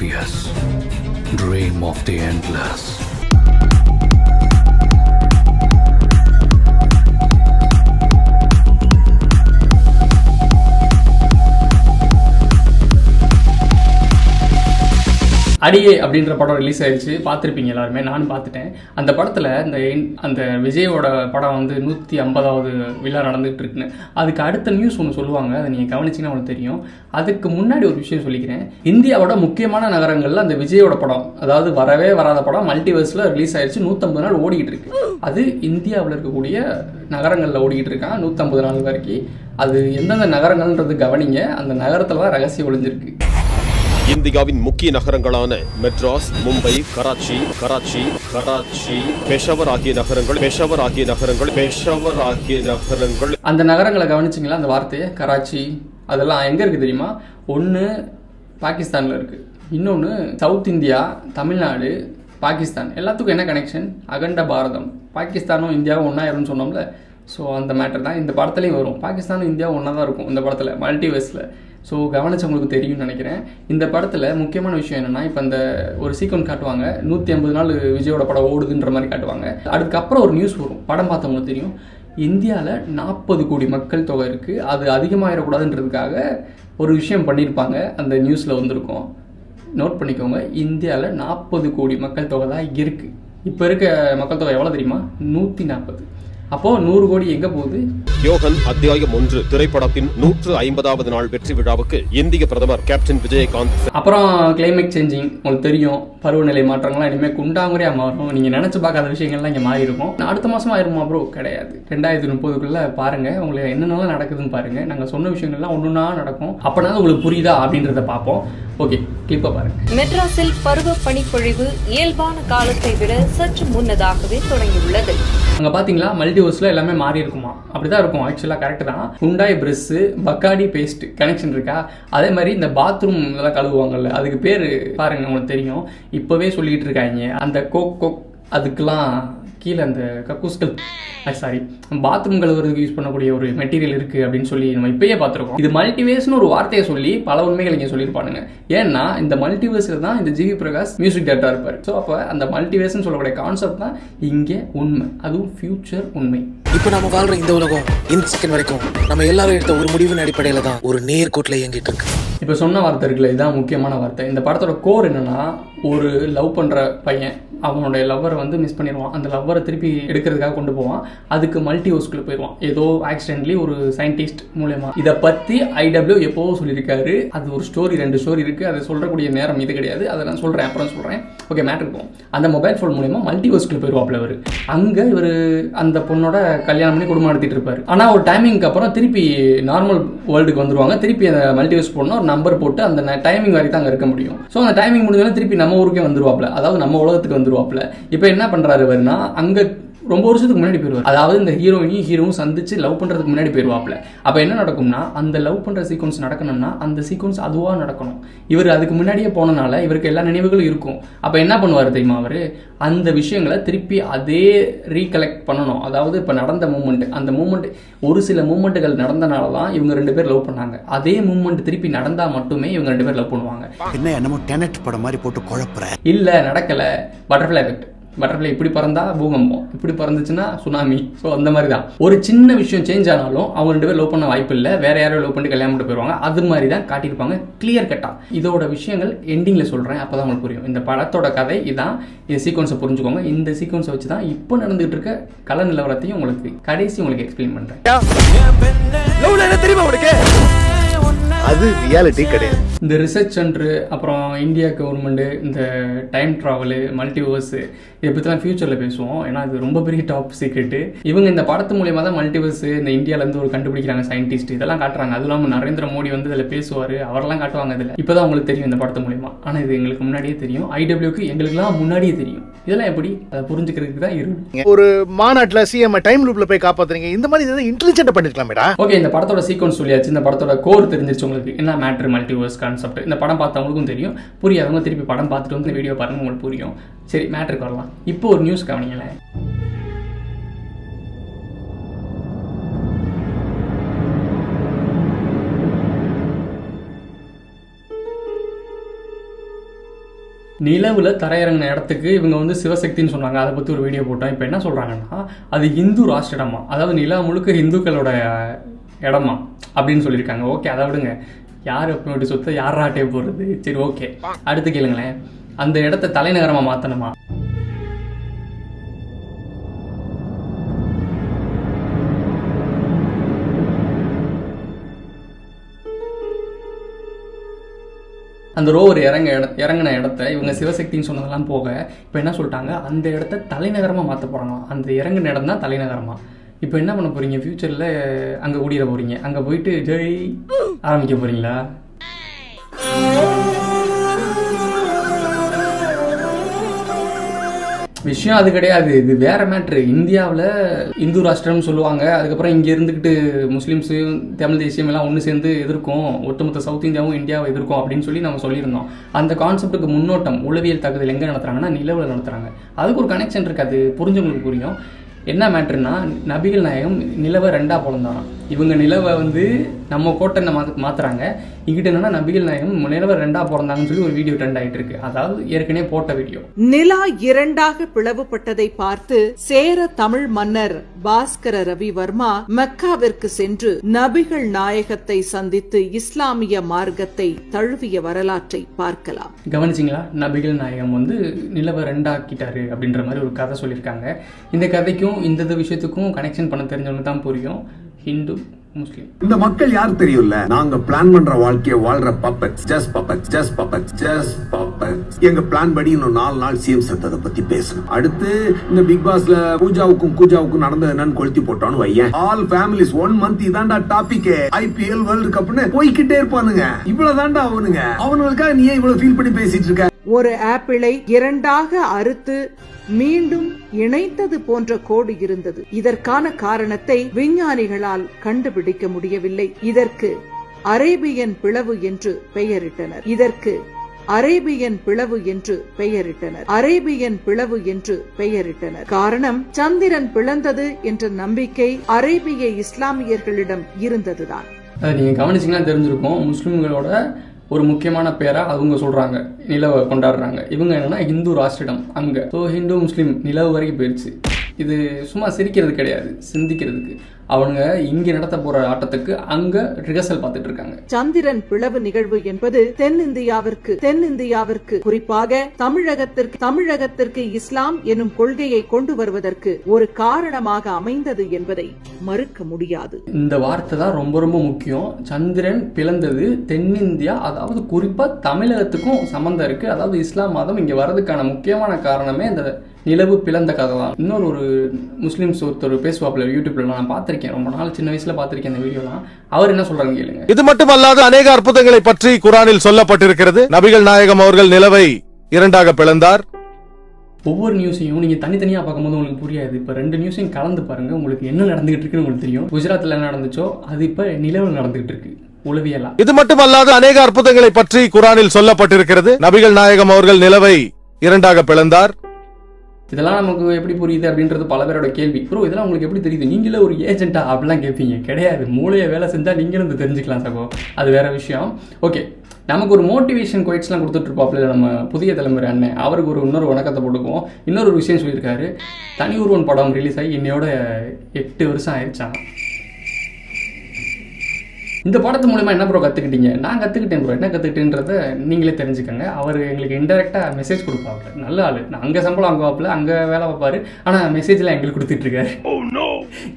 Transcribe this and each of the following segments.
obvious. Dream of the endless. அடியே அப்படின்ற படம் ரிலீஸ் ஆயிடுச்சு பார்த்திருப்பீங்க எல்லாருமே நானும் பார்த்துட்டேன் அந்த படத்துல அந்த விஜயோட படம் வந்து 150வது விழா நடந்துட்டு இருக்குன்னு அதுக்கு அடுத்த நியூஸ் ஒன்னு சொல்லுவாங்க அது நீங்க கவனிச்சீங்கன்னா உங்களுக்கு தெரியும் அதுக்கு முன்னாடி ஒரு விஷயம் சொல்லிக்கிறேன் இந்தியாவோட முக்கியமான நகரங்கள்ல அந்த விஜயோட படம் அதாவது வரவே வராத படம் மல்டிவர்ஸ்ல ரிலீஸ் ஆயிடுச்சு 150 நாள் ஓடிட்டு இருக்கு அது இந்தியாவுல இருக்கக்கூடிய நகரங்கள்ல ஓடிட்டு இருக்கா 150 நாள் வரைக்கும் அது என்னென்ன நகரங்கள்ன்றது கவனிங்க அந்த நகரத்துல தான் ரகசியம் ஒளிஞ்சிருக்கு இந்தியாவின் முக்கிய நகரங்களான மெட்ராஸ், மும்பை, கராச்சி, பெஷாவர் ஆகிய நகரங்கள் அந்த நகரங்களை கவனிச்சீங்களா அந்த வார்த்தையை கராச்சி அதெல்லாம் எங்க இருக்கு தெரியுமா ஒன்னு பாகிஸ்தான்ல இருக்கு இன்னொன்னு சவுத் இந்தியா தமிழ்நாடு பாகிஸ்தான் எல்லாத்துக்கும் என்ன கனெக்ஷன் அகண்ட பாரதம் பாகிஸ்தானும் இந்தியாவும் ஒன்னா யாருன்னு சொன்னோம்ல சோ அந்த மேட்டர் தான் இந்த படத்துலயும் வரும் பாகிஸ்தானும் இந்தியாவும் ஒன்னா தான் இருக்கும் இந்த படத்துல மல்டிவர்ஸ்ல சோ கவனிச்சவங்களுக்கு தெரியும் நினைக்கிறேன் இந்த படத்துல முக்கியமான விஷயம் என்னன்னா இப்ப அந்த ஒரு சீக்வென்ஸ் காட்டுவாங்க 150 நாள் விஜயோட படம் ஓடுதுன்ற மாதிரி காட்டுவாங்க அதுக்கு அப்புறம் ஒரு நியூஸ் வரும் படம் பார்த்தவங்களுக்கு தெரியும் இந்தியால 40 கோடி மக்கள் தொகை இருக்கு அது அதிகமாயிர கூடாதுன்றதுக்காக ஒரு விஷயம் பண்ணிருப்பாங்க அந்த நியூஸ்ல வந்திருக்கும் நோட் பண்ணிக்கோங்க இந்தியால 40 கோடி மக்கள் தொகை தான் இருக்கு இப்ப இருக்க மக்கள் தொகை எவ்வளவு தெரியுமா 140 அப்போ 100 கோடி எங்க போகுது யோகன் அத்தியாயம் 1 திரைப்படத்தின் 150வது நாள் வெற்றி விழாவுக்கு இந்திய பிரதமர் கேப்டன் விஜயகாந்த் அப்புறம் கிளைமேட் சேஞ்சிங் உங்களுக்கு தெரியும் பருவநிலை மாற்றங்கள்லாம் இனிமே குண்டாங்குறையா மாறும் நீங்க நினைச்சு பார்க்காத விஷயங்கள்லாம் இங்க மாறி இருக்கும் அடுத்த மாசம் ஆயிருமா ப்ரோ கிடையாது 2030க்குள்ள பாருங்க உங்களுக்கு என்னென்னலாம் நடக்குதுன்னு பாருங்க நாங்க சொன்ன விஷயங்கள்லாம் ஒண்ணுனா நடக்கும் அப்பனாலும் உங்களுக்கு புரியுதா அப்படின்றத பாப்போம் ஓகே கிளிப்ப பாருங்க மெட்ராஸில் பருவ பனிப்பொழிவு இயல்பான காலத்தை விட சற்று முன்னதாகவே தொடங்கியுள்ளது அங்க பாத்தீங்களா மல்டிவர்ஸ்ல எல்லாமே மாறி இருக்குமா அப்படிதான் இருக்கும் ஆக்சுவலா கரெக்ட் தான் ஹுண்டாய் பிரஷ் பக்காடி பேஸ்ட் கனெக்ஷன் இருக்கா அதே மாதிரி இந்த பாத்ரூம் இதெல்லாம் கழுவுவாங்கல்ல அதுக்கு பேரு பாருங்க உங்களுக்கு தெரியும் இப்பவே சொல்லிட்டு இருக்காங்க அந்த கோக் அதுக்கெல்லாம் கீழே அந்த கக்கூஸ்கள் சாரி பாத்ரூம் கழுவுறதுக்கு யூஸ் பண்ணக்கூடிய ஒரு மெட்டீரியல் இருக்கு அப்படின்னு சொல்லி நம்ம இப்பயே பார்த்துருக்கோம் இது மல்டிவேர்ஸ்னு ஒரு வார்த்தையை சொல்லி பல உண்மைகள் இங்கே சொல்லியிருப்பானுங்க ஏன்னா இந்த மல்டிவேர்ஸ்ல தான் இந்த ஜிவி பிரகாஷ் மியூசிக் டேரக்டரா இருப்பார் ஸோ அப்போ அந்த மல்டிவேர்ஸ்னு சொல்லக்கூடிய கான்செப்ட் தான் இங்கே உண்மை அதுவும் ஃபியூச்சர் உண்மை இப்போ நம்ம வாழ்ற இந்த உலகம் இந்த செகண்ட் வரைக்கும் நம்ம எல்லாரும் எடுத்த ஒரு முடிவின் அடிப்படையில தான் ஒரு நேர்கோட்டில் இயங்கிட்டு இருக்கு இப்போ சொன்ன வார்த்தை இருக்குல்ல இதுதான் முக்கியமான வார்த்தை இந்த படத்தோட கோர் என்னன்னா ஒரு லவ் பண்ற பையன் அவனுடைய லவ்வரை வந்து மிஸ் பண்ணிடுவான் அந்த லவ்வரை திருப்பி எடுக்கிறதுக்காக கொண்டு போவான் அதுக்கு மல்டிவர்ஸ்குள்ள போயிடுவான் ஏதோ ஆக்சிடென்ட்லி ஒரு சயின்டிஸ்ட் மூலமா இதை பத்தி ஐடபிள்யூ எப்போவோ சொல்லியிருக்காரு அது ஒரு ஸ்டோரி 2 ஸ்டோரி இருக்கு அதை சொல்றக்கூடிய நேரம் இது கிடையாது அதை நான் சொல்றேன் அப்புறம் சொல்றேன் ஓகே மேட்டர் போவோம் அந்த மொபைல் ஃபோன் மூலமா மல்டிவர்ஸ்குள்ள போயிடுவாப்ல அவர் அங்க இவர் அந்த பொண்ணோட கல்யாணம் பண்ணி குடும்பம் நடத்திட்டு இருப்பாரு ஆனா ஒரு டைமிங்க்கு அப்புறம் திருப்பி நார்மல் வேர்ல்டுக்கு வந்துருவாங்க திருப்பி அந்த மல்டிவர்ஸ் போனோம் ஒரு நம்பர் போட்டு அந்த டைமிங் வரைக்கும் தான் அங்க இருக்க முடியும் சோ அந்த டைமிங் முடிஞ்சோன்னா திருப்பி நம்ம ஊருக்கே வந்துருவாப்ல அதாவது நம்ம உலகத்துக்கு வந்துருவாப்ல இப்போ என்ன பண்றாரு அவர்னா அங்க ரொம்ப வருஷத்துக்கு முன்னாடி போயிருவாரு அதாவது இந்த ஹீரோயினையும் ஹீரோவும் சந்திச்சு லவ் பண்றதுக்கு முன்னாடி போயிருவாப்ல அப்ப என்ன நடக்கும்னா அந்த லவ் பண்ற சீக்வன்ஸ் நடக்கணும்னா அந்த சீக்வன்ஸ் அதுவா நடக்கணும் இவர் அதுக்கு முன்னாடியே போனனால இவருக்கு எல்லா நினைவுகளும் இருக்கும் அப்ப என்ன பண்ணுவாரு தெரியுமா அவரு அந்த விஷயங்களை திருப்பி அதே ரீகலெக்ட் பண்ணணும் அதாவது இப்ப நடந்த மூமெண்ட் அந்த மூமெண்ட் ஒரு சில மூமெண்ட்டுகள் நடந்தனாலதான் இவங்க 2 பேர் லவ் பண்ணாங்க அதே மூமெண்ட் திருப்பி நடந்தா மட்டுமே இவங்க 2 பேர் லவ் பண்ணுவாங்க என்ன என்னமோ டெனட் படம் மாதிரி போட்டு குழப்புற இல்ல நடக்கல பட்டர்ஃப்ளை எஃபெக்ட் பட்டர்ஃப்ளை இப்படி பறந்தா பூகம்பம் இப்படி பறந்துச்சுன்னா சுனாமி ஸோ அந்த மாதிரி தான் ஒரு சின்ன விஷயம் சேஞ்ச் ஆனாலும் அவங்க 2 பேர் லவ் பண்ண வாய்ப்பு இல்லை வேற யாரையும் லவ் பண்ணி கல்யாணம் பண்ணிட்டு போயிருவாங்க அது மாதிரி தான் காட்டியிருப்பாங்க கிளியர் கட்டா இதோட விஷயங்கள் எண்டிங்ல சொல்றேன் அப்பதான் உங்களுக்கு புரியும் இந்த படத்தோட கதை இதான் இந்த சீக்வன்ஸை புரிஞ்சுக்கோங்க இந்த சீக்வன்ஸை வச்சு தான் இப்போ நடந்துகிட்டு இருக்க கல நிலவரத்தையும் உங்களுக்கு கடைசி உங்களுக்கு எக்ஸ்பிளைன் பண்றேன் அது ரியாலிட்டி கிடையாது இந்த ரிசர்ச் சென்டர் அப்புறம் இந்தியா கவர்மெண்ட் இந்த டைம் டிராவல் மல்டிவர்ஸ் இதை பற்றிலாம் ஃபியூச்சர்ல பேசுவோம் ஏன்னா அது ரொம்ப பெரிய டாப் சீக்ரெட் இவங்க இந்த படத்து மூலியமா தான் மல்டிவர்ஸ் இந்த இந்தியாவிலேருந்து ஒரு கண்டுபிடிக்கிறாங்க சயின்டிஸ்ட் இதெல்லாம் காட்டுறாங்க அது இல்லாமல் நரேந்திர மோடி வந்து இதில் பேசுவார் அவரெல்லாம் காட்டுவாங்க இதில் இப்போதான் உங்களுக்கு தெரியும் இந்த படத்து மூலியமா ஆனால் இது எங்களுக்கு முன்னாடியே தெரியும் ஐடபிள்யூக்கு எங்களுக்குலாம் முன்னாடியே தெரியும் இதெல்லாம் எப்படி அதை புரிஞ்சுக்கிறதுக்கு தான் இருக்கு ஒரு மாநாட்டில் சிஎம் டைம் லூப்ல போய் காப்பாத்துறீங்க இந்த மாதிரி ஏதாவது இன்டெலிஜென்ட் பண்ணிருக்கலாமேடா ஓகே இந்த படத்தோட சீக்வன்ஸ் சொல்லியாச்சு இந்த படத்தோட கோர் தெரிஞ்சிருச்சு உங்களுக்கு என்ன மேட்டர் மல்டிவர்ஸ் கான்செப்ட் இந்த படம் பார்த்தவங்களுக்கும் தெரியும் புரியாதவங்க திருப்பி படம் பார்த்துட்டு வந்து வீடியோ பாருங்க உங்களுக்கு புரியும் சரி மேட்டருக்கு வரலாம் இப்போ ஒரு நியூஸ் கவனிங்களேன் நிலவுல தரையிறங்கின இடத்துக்கு இவங்க வந்து சிவசக்தின்னு சொன்னாங்க. அதை பற்றி ஒரு வீடியோ போட்டோம். இப்போ என்ன சொல்கிறாங்கன்னா அது ஹிந்து ராஷ்டிரமா, அதாவது நிலா முழுக்க ஹிந்துக்களோட இடமா அப்படின்னு சொல்லியிருக்காங்க. ஓகே, அதை விடுங்க. யார் அப்படி சொத்தை யார் நாட்டே போடுறது? சரி, ஓகே. அடுத்து கேளுங்களேன், அந்த இடத்த தலைநகரமாக மாற்றணுமா? அந்த ரோவர் இறங்கின இடத்த இவங்க சிவசக்தின்னு சொன்னதெல்லாம் போக இப்போ என்ன சொல்லிட்டாங்க, அந்த இடத்த தலைநகரமாக மாற்ற போகிறாங்களா? அந்த இறங்கின இடம் தான் தலைநகரமாக. இப்போ என்ன பண்ண போகிறீங்க? ஃப்யூச்சரில் அங்கே கூடிட போகிறீங்க. அங்கே போயிட்டு ஜெய் ஆரம்பிக்க போகிறீங்களா? விஷயம் அது கிடையாது, இது வேற மேட்ரு. இந்தியாவில் இந்து ராஷ்டிரம்னு சொல்லுவாங்க. அதுக்கப்புறம் இங்கே இருந்துக்கிட்டு முஸ்லீம்ஸையும் தமிழ் தேசியம் எல்லாம் ஒன்று சேர்ந்து எதிர்க்கும், ஒட்டுமொத்த சவுத் இந்தியாவும் இந்தியாவை எதிர்க்கும் அப்படின்னு சொல்லி நம்ம சொல்லியிருந்தோம். அந்த கான்செப்டுக்கு முன்னோட்டம் உளவியல் தகுதியில் எங்கே நடத்துகிறாங்கன்னா நிலவில் நடத்துகிறாங்க. அதுக்கு ஒரு கனெக்ஷன் இருக்குது, அது புரிஞ்சவங்களுக்கு புரியும். என்ன மேட்ருன்னா, நபிகள் நாயகம் நிலவை ரெண்டாக பிளந்தாராம். இவங்க நிலவை வந்து நம்ம கோட்டை மாற்றுறாங்க. இங்கிட்ட என்னன்னா நபிகள் நாயகம் நிலவை ரெண்டாக பிறந்தாங்கன்னு சொல்லி ஒரு வீடியோ ட்ரெண்ட் ஆகிட்டு இருக்கு. அதாவது ஏற்கனவே போட்ட வீடியோ. நிலா இரண்டாக பிளவுபட்டதை பார்த்து சேர தமிழ் மன்னர் பாஸ்கர ரவிவர்மா மக்காவிற்கு சென்று நபிகள் நாயகத்தை சந்தித்து இஸ்லாமிய மார்க்கத்தை தழுவிய வரலாற்றை பார்க்கலாம். கவனிச்சிங்களா? நபிகள் நாயகம் வந்து நிலவை ரெண்டாக்கிட்டாரு அப்படின்ற மாதிரி ஒரு கதை சொல்லியிருக்காங்க. இந்த கதைக்கும் இந்த விஷயத்துக்கும் கனெக்ஷன் பண்ண தெரிஞ்சவங்க தான் புரியும். ஹிந்து முஸ்லிம் இந்த மக்கள் யார் தெரியல. நாங்க பிளான் பண்ற வாழ்க்கையை வாழ்ற பப்பட்ஸ். எங்க பிளான் படி இன்னும் 4 நாள் சிஎம் சத்தத்தை பத்தி பேசணும். அடுத்து இந்த பிக் பாஸ்ல பூஜாவுக்கும் கூஜாவுக்கும் நடந்தது என்னன்னு கொளுத்தி போட்டான்னு வையேன். ஆல் ஃபேமிலிஸ் 1 மந்த் இதான்டா டாபிக். IPL வேர்ல்டு கப்னு போய்கிட்டே இருப்பானுங்க. இவ்வளவுதான்டா அவனுங்க. அவனுக்காக நீ ஏன் இவ்வளவு ஃபீல் பண்ணி பேசிட்டு இருக்க? ஒரு ஆப்பிளை இரண்டாக அறுத்து மீண்டும் இணைத்தது போன்ற கோடு இருந்தது. இதற்கான காரணத்தை விஞ்ஞானிகளால் கண்டுபிடிக்க முடியவில்லை. இதற்கு அரேபியன் பிளவு என்று பெயரிட்டனர். காரணம், சந்திரன் பிளந்தது என்ற நம்பிக்கை அரேபிய இஸ்லாமியர்களிடம் இருந்ததுதான். நீங்க கவனிச்சீங்கன்னா தெரிஞ்சிருக்கும். முஸ்லிம்களோட ஒரு முக்கியமான பேரா அவங்க சொல்கிறாங்க, நிலவை கொண்டாடுறாங்க. இவங்க என்னென்னா ஹிந்து ராஷ்டிரம் அங்கே. ஸோ ஹிந்து முஸ்லீம் நிலவு வரைக்கும் போயிடுச்சு. இது சும்மா சிரிக்கிறது கிடையாது, சிந்திக்கிறதுக்கு. அவங்க இங்கே நடத்த போகிற ஆட்டத்துக்கு அங்கே ரிஹர்சல் பார்த்துட்டு இருக்காங்க. சந்திரன் பிளவு நிகழ்வு என்பது தென்னிந்தியாவிற்கு குறிப்பாக தமிழகத்திற்கு இஸ்லாம் எனும் கொள்கையை கொண்டு வருவதற்கு ஒரு காரணமாக அமைந்தது என்பதை மறுக்க முடியாது. இந்த வார்த்தை தான் ரொம்ப ரொம்ப முக்கியம். சந்திரன் பிளந்தது தென்னிந்தியா, அதாவது குறிப்பாக தமிழகத்துக்கும் சம்பந்தம் இருக்கு. அதாவது இஸ்லாம் மதம் இங்கே வர்றதுக்கான முக்கியமான காரணமே இந்த நிலவு பிளந்த கதை தான். இன்னொரு ஒரு முஸ்லீம்ஸ் ஒருத்தர் பேசுவாப்ல யூடியூப்லாம் நான் பார்த்திருக்கேன். ரொம்ப நாள் சின்ன வயசுல பார்த்திருக்கேன் அந்த வீடியோலாம். அவர் என்ன சொல்றாங்க கேளுங்க. இது மட்டும் அல்லாது அநேக அற்புதங்களை பற்றி குர்ஆனில் சொல்லப்பட்டிருக்கிறது. நபிகள் நாயகம் அவர்கள் நிலவை இரண்டாக பிளந்தார். ஒவ்வொரு நியூஸையும் நீங்கள் தனித்தனியாக பார்க்கும்போது உங்களுக்கு புரியாது. இப்போ 2 நியூஸையும் கலந்து பாருங்கள், உங்களுக்கு என்ன நடந்துகிட்டு இருக்குன்னு உங்களுக்கு தெரியும். குஜராத்தில் என்ன நடந்துச்சோ அது இப்போ நிலவில் நடந்துகிட்டு இருக்கு. உளவியலா இது மட்டும் அல்லாது அநேக அற்புதங்களை பற்றி குர்ஆனில் சொல்லப்பட்டிருக்கிறது. நபிகள் நாயகம் அவர்கள் நிலவை இரண்டாக பிளந்தார். இதெல்லாம் நமக்கு எப்படி புரியுது அப்படின்றது பல பேரோட கேள்வி. ப்ரோ, இதெல்லாம் உங்களுக்கு எப்படி தெரியுது? நீங்களே ஒரு ஏஜென்ட்டா அப்படிலாம் கேட்பீங்க. கிடையாது, மூளையை வேலை செஞ்சால் நீங்களும் இது தெரிஞ்சுக்கலாம் சகோ. அது வேற விஷயம். ஓகே, நமக்கு ஒரு மோட்டிவேஷன் குவைட்ஸ்லாம் கொடுத்துட்டு இருப்பாப்ல நம்ம புதிய தலைமுறை அண்ணன். அவருக்கு ஒரு இன்னொரு வணக்கத்தை போட்டுக்குவோம். இன்னொரு விஷயம் சொல்லியிருக்காரு, தனி ஒருவன் படம் ரிலீஸ் ஆகி இன்னையோட 8 வருஷம் ஆயிடுச்சான். இந்த படத்து மூலமா என்ன ப்ரோ கற்றுக்கிட்டீங்க? நான் கற்றுக்கிட்டேன் ப்ரோ. என்ன கற்றுக்கிட்டேன்றதை நீங்களே தெரிஞ்சுக்கோங்க. அவர் எங்களுக்கு இன்டெரக்டாக மெசேஜ் கொடுப்பாப்ல. நல்ல ஆள். நான் அங்கே சம்பளம் வாங்குவாப்ல, அங்கே வேலை பார்ப்பாரு. ஆனால் மெசேஜ்லாம் எங்களுக்கு கொடுத்துட்ருக்காரு.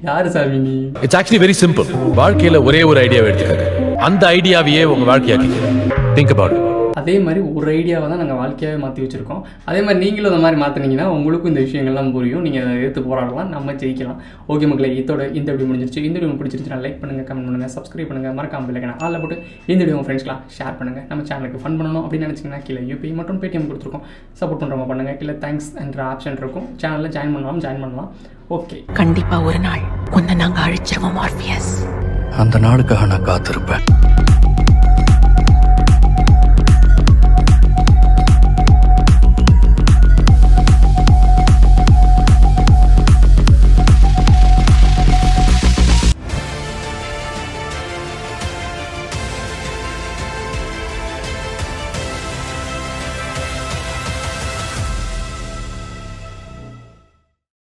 யார் சாமி நீ? It's actually very simple. வாழ்க்கையில் ஒரே ஒரு ஐடியாவை எடுத்துக்காரு. அந்த ஐடியாவையே உங்கள் வாழ்க்கையாக்கி திங்க் அபவுட். அதே மாதிரி ஒரு ஐடியாவை தான் நாங்கள் வாழ்க்கையாகவே மாற்றி வச்சுருக்கோம். அதே மாதிரி நீங்களும் அந்த மாதிரி மாற்றினீங்கன்னா உங்களுக்கும் இந்த விஷயங்கள்லாம் புரியும். நீங்கள் அதை எடுத்து போராடலாம், நம்ம ஜெயிக்கலாம். ஓகே மக்களே, இதோட இந்த வீடியோ முடிஞ்சிருச்சு. இந்த வீடியோ பிடிச்சிருச்சுன்னா லைக் பண்ணுங்கள், கமெண்ட் பண்ணுங்கள், சப்ஸ்கிரைப் பண்ணுங்கள், மறக்காம பெல் ஐகானை ஆல்ல போட்டு இந்த வீடியோ உங்கள் ஃப்ரெண்ட்ஸ்லாம் ஷேர் பண்ணுங்கள். நம்ம சேனலுக்கு ஃபன் பண்ணணும் அப்படின்னு நினச்சிங்கன்னா கீழே UPI மற்றும் Paytm கொடுத்துருக்கோம். சப்போர்ட் பண்ணுறவங்க பண்ணுங்கள். கீழே தேங்க்ஸ் என்ற ஆப்ஷன் இருக்கும். சேனலில் ஜாயின் பண்ணலாம். ஓகே, கண்டிப்பாக ஒரு நாள் கொஞ்சம் நாங்கள் அழிச்சிருவோம் ஆர்பிஎஸ். அந்த நாளுக்காக நான் காத்திருப்பேன்.